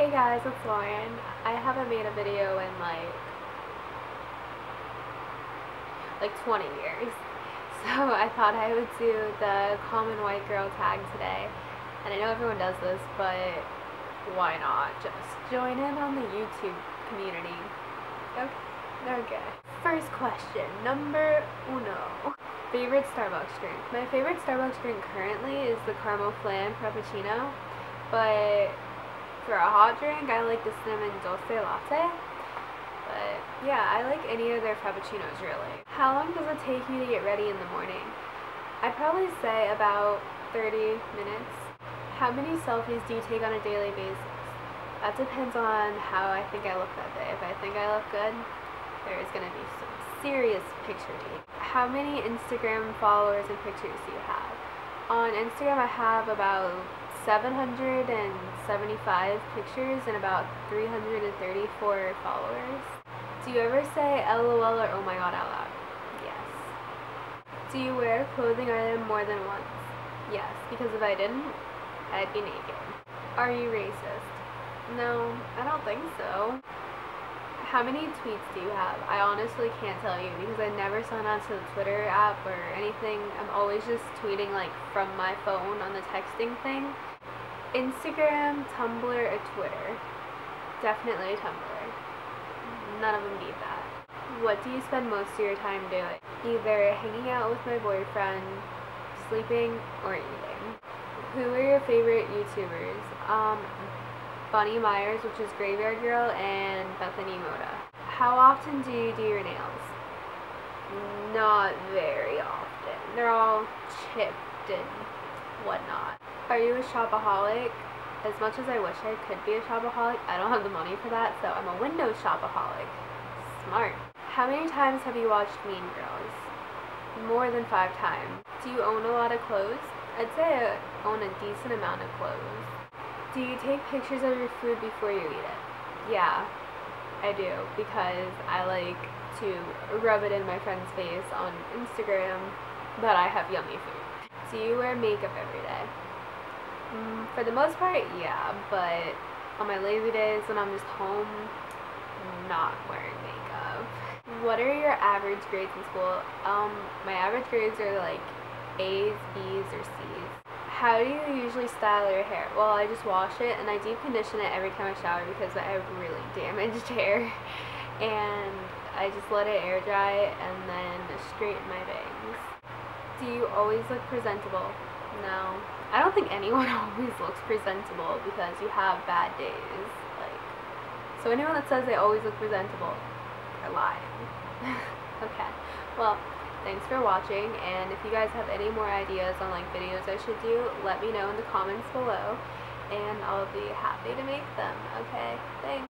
Hey guys, it's Lauren. I haven't made a video in like 20 years, so I thought I would do the common white girl tag today. And I know everyone does this, but why not? Just join in on the YouTube community. Okay. First question, number uno. Favorite Starbucks drink? My favorite Starbucks drink currently is the Caramel Flan Frappuccino, but for a hot drink, I like the cinnamon dulce latte. But yeah, I like any of their frappuccinos really. How long does it take you to get ready in the morning? I'd probably say about 30 minutes. How many selfies do you take on a daily basis? That depends on how I think I look that day. If I think I look good, there is going to be some serious picture taking. How many Instagram followers and pictures do you have? On Instagram, I have about 775 pictures and about 334 followers. Do you ever say LOL or oh my god out loud? Yes. Do you wear a clothing item more than once? Yes, because if I didn't, I'd be naked. Are you racist? No, I don't think so. How many tweets do you have? I honestly can't tell you because I never sign on to the Twitter app or anything. I'm always just tweeting like from my phone on the texting thing. Instagram, Tumblr, or Twitter? Definitely Tumblr. None of them beat that. What do you spend most of your time doing? Either hanging out with my boyfriend, sleeping, or eating. Who are your favorite YouTubers? Bunny Myers, which is Graveyard Girl, and Bethany Mota. How often do you do your nails? Not very often. They're all chipped and whatnot. Are you a shopaholic? As much as I wish I could be a shopaholic, I don't have the money for that, so I'm a window shopaholic. Smart. How many times have you watched Mean Girls? More than 5 times. Do you own a lot of clothes? I'd say I own a decent amount of clothes. Do you take pictures of your food before you eat it? Yeah, I do, because I like to rub it in my friend's face on Instagram that I have yummy food. Do you wear makeup every day? For the most part, yeah, but on my lazy days when I'm just home, not wearing makeup. What are your average grades in school? My average grades are like A's, B's, or C's. How do you usually style your hair? Well, I just wash it and I deep condition it every time I shower because I have really damaged hair. And I just let it air dry and then straighten my bangs. Do you always look presentable? No. I don't think anyone always looks presentable because you have bad days. Like, so anyone that says they always look presentable, they're lying. Okay. Well, thanks for watching, and if you guys have any more ideas on like videos I should do, let me know in the comments below and I'll be happy to make them. Okay, thanks.